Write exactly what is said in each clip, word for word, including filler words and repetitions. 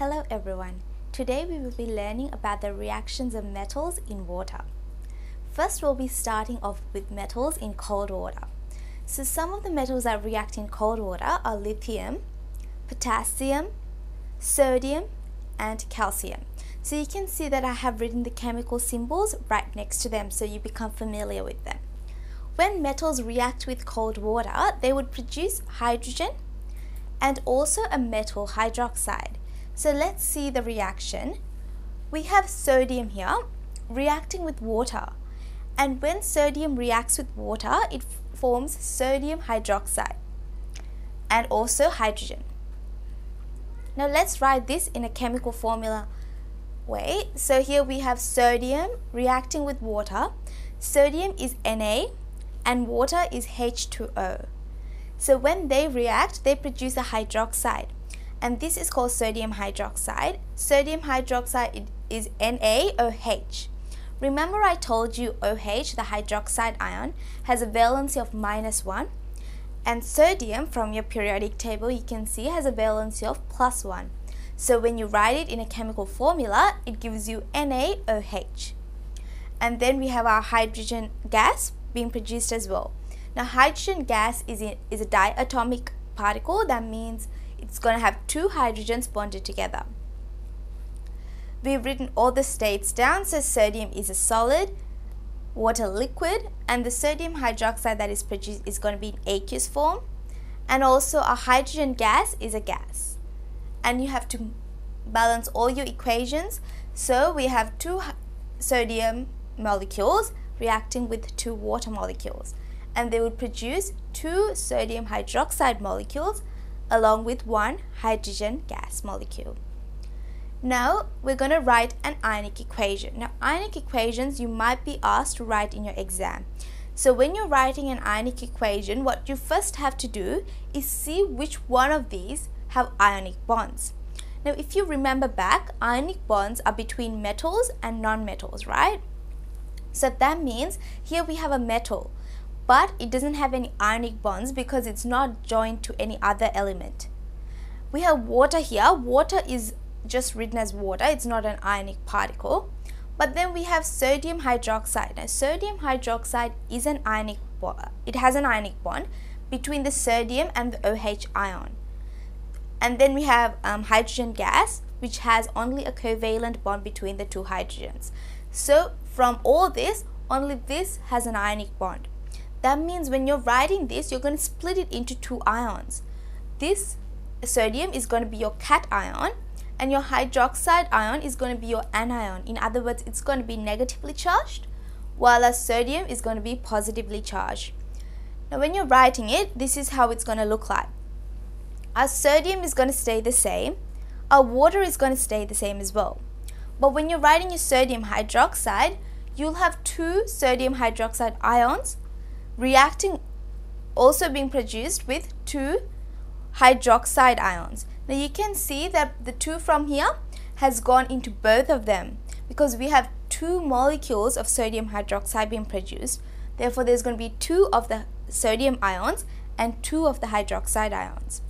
Hello everyone, today we will be learning about the reactions of metals in water. First we'll be starting off with metals in cold water. So some of the metals that react in cold water are lithium, potassium, sodium and calcium. So you can see that I have written the chemical symbols right next to them so you become familiar with them. When metals react with cold water, they would produce hydrogen and also a metal hydroxide. So let's see the reaction. We have sodium here reacting with water, and when sodium reacts with water, it forms sodium hydroxide and also hydrogen. Now let's write this in a chemical formula way. So here we have sodium reacting with water. Sodium is Na and water is H two O. So when they react, they produce a hydroxide, and this is called sodium hydroxide. Sodium hydroxide is NaOH. Remember I told you O H, the hydroxide ion, has a valency of minus one. And sodium, from your periodic table you can see, has a valency of plus one. So when you write it in a chemical formula, it gives you NaOH. And then we have our hydrogen gas being produced as well. Now hydrogen gas is, in, is a diatomic particle. That means it's going to have two hydrogens bonded together. We've written all the states down. So sodium is a solid, water liquid, and the sodium hydroxide that is produced is going to be in aqueous form, and also a hydrogen gas is a gas. And you have to balance all your equations, so we have two sodium molecules reacting with two water molecules, and they would produce two sodium hydroxide molecules along with one hydrogen gas molecule. Now we're going to write an ionic equation. Now ionic equations you might be asked to write in your exam. So when you're writing an ionic equation, what you first have to do is see which one of these have ionic bonds. Now if you remember back, ionic bonds are between metals and non-metals, right? So that means here we have a metal, but it doesn't have any ionic bonds because it's not joined to any other element. We have water here. Water is just written as water, it's not an ionic particle. But then we have sodium hydroxide. Now sodium hydroxide is an ionic bond. It has an ionic bond between the sodium and the O H ion. And then we have um, hydrogen gas, which has only a covalent bond between the two hydrogens. So from all this, only this has an ionic bond. That means when you're writing this, you're going to split it into two ions. This sodium is going to be your cation, and your hydroxide ion is going to be your anion. In other words, it's going to be negatively charged, while a sodium is going to be positively charged. Now when you're writing it, this is how it's going to look like. Our sodium is going to stay the same, our water is going to stay the same as well. But when you're writing your sodium hydroxide, you'll have two sodium hydroxide ions reacting, also being produced with two hydroxide ions. Now you can see that the two from here has gone into both of them, because we have two molecules of sodium hydroxide being produced. Therefore there's going to be two of the sodium ions and two of the hydroxide ions.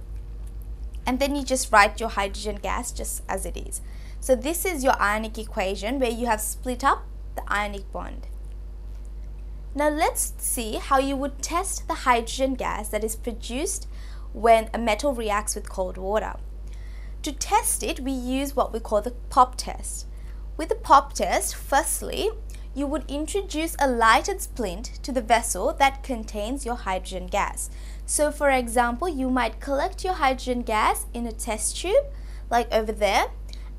And then you just write your hydrogen gas just as it is. So this is your ionic equation where you have split up the ionic bond. Now let's see how you would test the hydrogen gas that is produced when a metal reacts with cold water. To test it, we use what we call the POP test. With the POP test, firstly, you would introduce a lighted splint to the vessel that contains your hydrogen gas. So for example, you might collect your hydrogen gas in a test tube, like over there,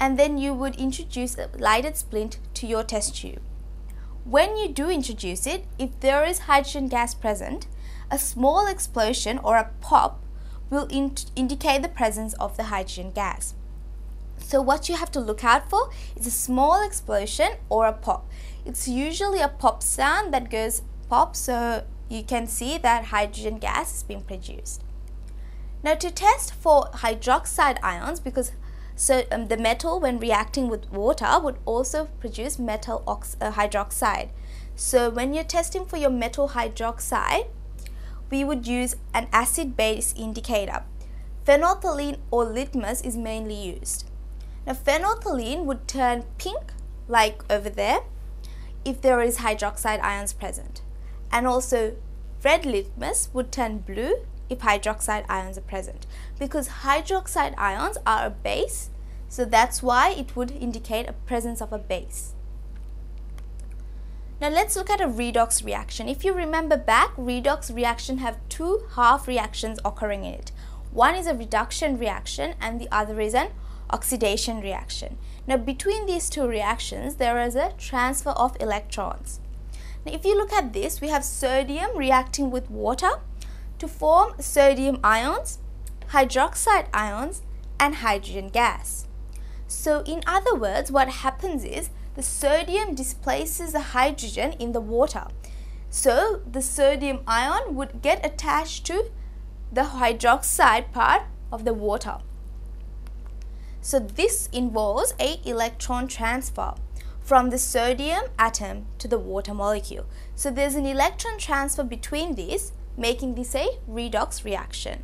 and then you would introduce a lighted splint to your test tube. When you do introduce it, if there is hydrogen gas present, a small explosion or a pop will in indicate the presence of the hydrogen gas. So what you have to look out for is a small explosion or a pop. It's usually a pop sound that goes pop, so you can see that hydrogen gas is being produced. Now to test for hydroxide ions, because so um, the metal when reacting with water would also produce metal ox uh, hydroxide. So when you're testing for your metal hydroxide, we would use an acid-base indicator. Phenolphthalein or litmus is mainly used. Now phenolphthalein would turn pink, like over there, if there is hydroxide ions present. And also red litmus would turn blue if hydroxide ions are present. Because hydroxide ions are a base, so that's why it would indicate a presence of a base. Now let's look at a redox reaction. If you remember back, redox reaction have two half reactions occurring in it. One is a reduction reaction and the other is an oxidation reaction. Now between these two reactions, there is a transfer of electrons. Now if you look at this, we have sodium reacting with water to form sodium ions, hydroxide ions and hydrogen gas. So in other words, what happens is the sodium displaces the hydrogen in the water. So the sodium ion would get attached to the hydroxide part of the water. So this involves an electron transfer from the sodium atom to the water molecule. So there's an electron transfer between these, making this a redox reaction.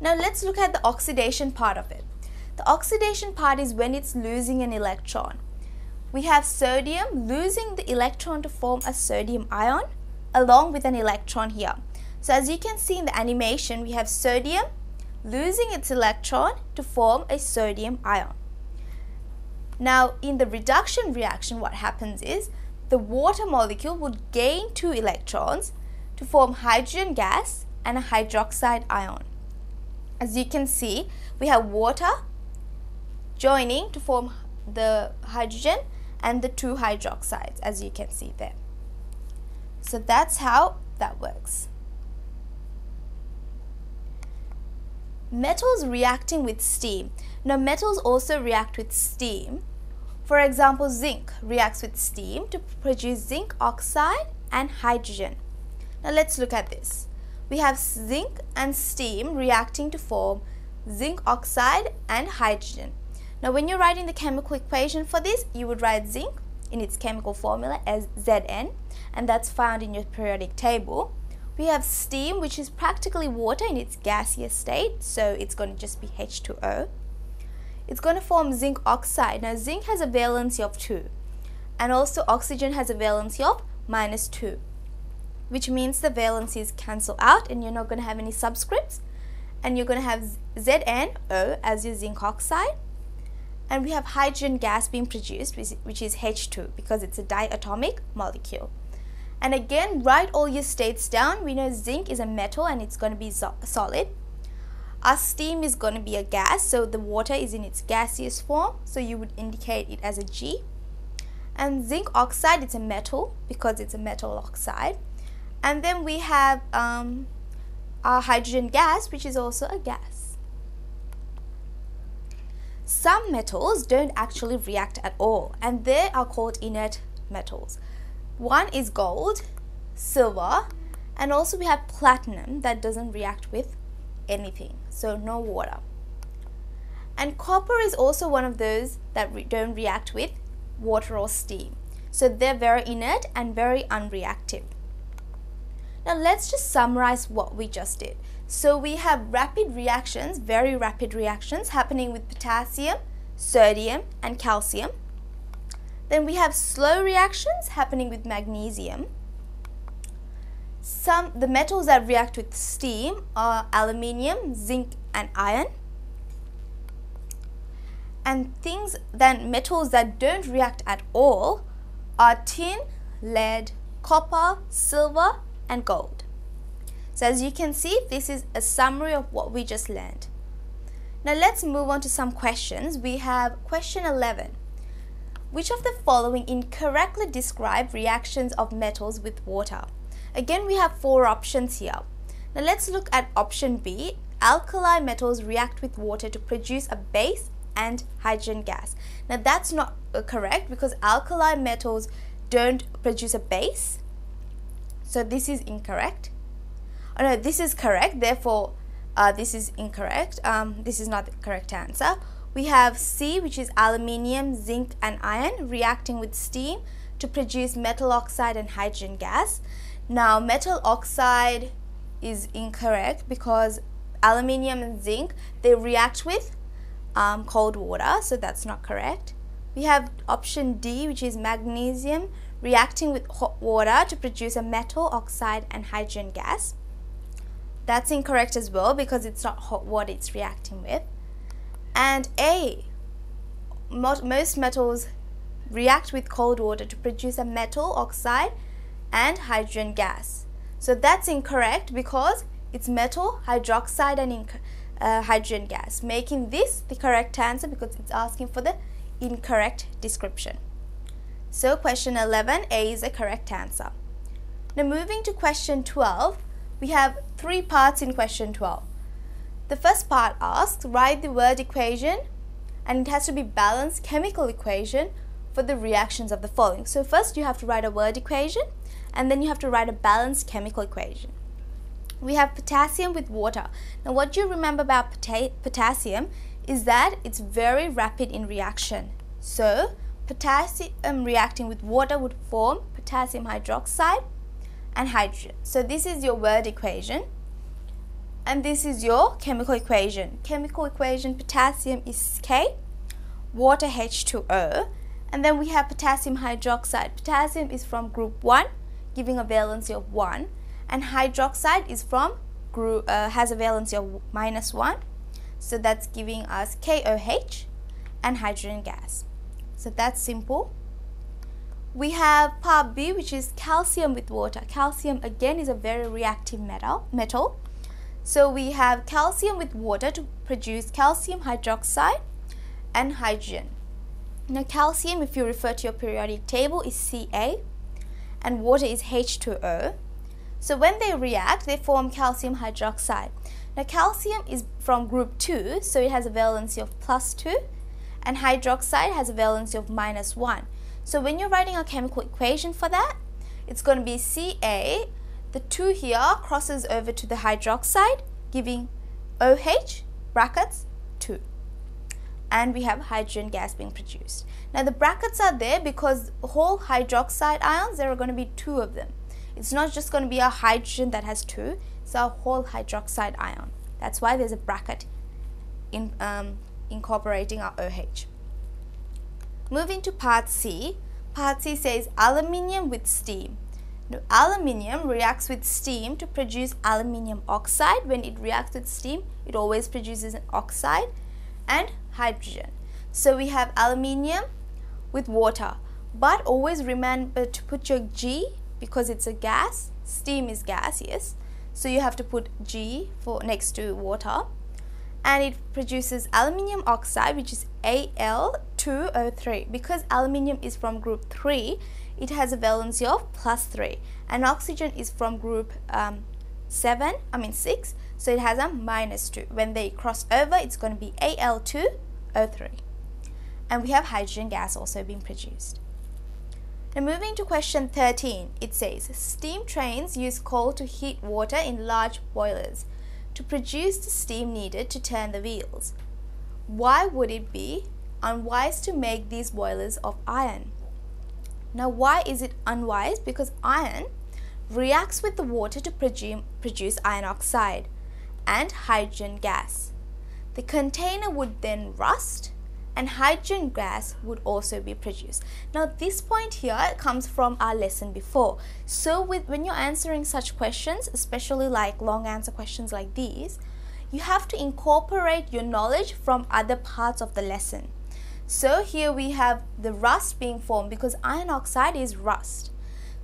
Now let's look at the oxidation part of it. The oxidation part is when it's losing an electron. We have sodium losing the electron to form a sodium ion along with an electron here. So as you can see in the animation, we have sodium losing its electron to form a sodium ion. Now in the reduction reaction, what happens is the water molecule would gain two electrons to form hydrogen gas and a hydroxide ion. As you can see, we have water joining to form the hydrogen and the two hydroxides, as you can see there. So that's how that works. Metals reacting with steam. Now metals also react with steam. For example, zinc reacts with steam to produce zinc oxide and hydrogen. Now let's look at this. We have zinc and steam reacting to form zinc oxide and hydrogen. Now when you're writing the chemical equation for this, you would write zinc in its chemical formula as Z N, and that's found in your periodic table. We have steam, which is practically water in its gaseous state, so it's going to just be H two O. It's going to form zinc oxide. Now zinc has a valency of two, and also oxygen has a valency of minus two, which means the valencies cancel out and you're not going to have any subscripts, and you're going to have Z N O as your zinc oxide. And we have hydrogen gas being produced, which is H two, because it's a diatomic molecule. And again, write all your states down. We know zinc is a metal and it's going to be solid. Our steam is going to be a gas, so the water is in its gaseous form, so you would indicate it as a G. And zinc oxide, it's a metal because it's a metal oxide. And then we have um, our hydrogen gas, which is also a gas. Some metals don't actually react at all, and they are called inert metals. One is gold, silver, and also we have platinum that doesn't react with anything, so no water. And copper is also one of those that re- don't react with water or steam. So they're very inert and very unreactive. Now let's just summarize what we just did. So we have rapid reactions, very rapid reactions happening with potassium, sodium and calcium. Then we have slow reactions happening with magnesium. Some the metals that react with steam are aluminum, zinc and iron. And things then metals that don't react at all are tin, lead, copper, silver and gold. So as you can see, this is a summary of what we just learned. Now let's move on to some questions. We have question eleven. Which of the following incorrectly describe reactions of metals with water? Again, we have four options here. Now let's look at option B. Alkali metals react with water to produce a base and hydrogen gas. Now that's not correct because alkali metals don't produce a base. So this is incorrect. Oh no, this is correct, therefore uh, this is incorrect. Um, this is not the correct answer. We have C, which is aluminium, zinc and iron reacting with steam to produce metal oxide and hydrogen gas. Now, metal oxide is incorrect because aluminium and zinc, they react with um, cold water, so that's not correct. We have option D, which is magnesium reacting with hot water to produce a metal oxide and hydrogen gas. That's incorrect as well because it's not hot water it's reacting with. And A, most metals react with cold water to produce a metal oxide and hydrogen gas. So that's incorrect because it's metal, hydroxide and uh, hydrogen gas, making this the correct answer because it's asking for the incorrect description. So question eleven, A is the correct answer. Now moving to question twelve, we have three parts in question twelve. The first part asks, write the word equation, and it has to be balanced chemical equation for the reactions of the following. So first you have to write a word equation, and then you have to write a balanced chemical equation. We have potassium with water. Now what you remember about pota potassium is that it's very rapid in reaction. So potassium reacting with water would form potassium hydroxide and hydrogen. So this is your word equation, and this is your chemical equation. Chemical equation, potassium is K, water H two O, and then we have potassium hydroxide. Potassium is from group one, giving a valency of one, and hydroxide is from group uh, has a valency of minus one. So that's giving us K O H and hydrogen gas. So that's simple. We have part B, which is calcium with water. Calcium again is a very reactive metal. metal. So we have calcium with water to produce calcium hydroxide and hydrogen. Now calcium, if you refer to your periodic table, is C A and water is H two O. So when they react, they form calcium hydroxide. Now calcium is from group two, so it has a valency of plus two, and hydroxide has a valency of minus one. So when you're writing a chemical equation for that, it's going to be C A, the two here crosses over to the hydroxide, giving O H, brackets, two. And we have hydrogen gas being produced. Now the brackets are there because whole hydroxide ions, there are going to be two of them. It's not just going to be a hydrogen that has two, it's a whole hydroxide ion. That's why there's a bracket in um, incorporating our O H. Moving to part C, part C says aluminium with steam. Now, aluminium reacts with steam to produce aluminium oxide. When it reacts with steam, it always produces an oxide and hydrogen. So we have aluminium with water, but always remember to put your G because it's a gas. Steam is gas, yes. So you have to put G for next to water, and it produces aluminium oxide, which is A L two O three. Because aluminium is from group three, it has a valency of plus three, and oxygen is from group um, seven I mean six, so it has a minus two. When they cross over, it's going to be A L two O three, and we have hydrogen gas also being produced. Now moving to question thirteen, it says steam trains use coal to heat water in large boilers to produce the steam needed to turn the wheels. Why would it be unwise to make these boilers of iron? Now why is it unwise? Because iron reacts with the water to produce iron oxide and hydrogen gas. The container would then rust and hydrogen gas would also be produced. Now this point here comes from our lesson before. So with, when you're answering such questions, especially like long answer questions like these, you have to incorporate your knowledge from other parts of the lesson. So here we have the rust being formed because iron oxide is rust.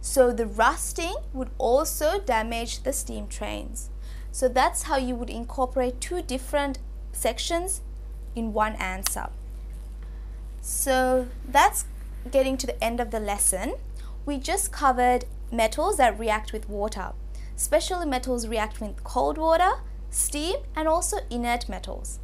So the rusting would also damage the steam trains. So that's how you would incorporate two different sections in one answer. So that's getting to the end of the lesson. We just covered metals that react with water, especially metals react with cold water, steam, and also inert metals.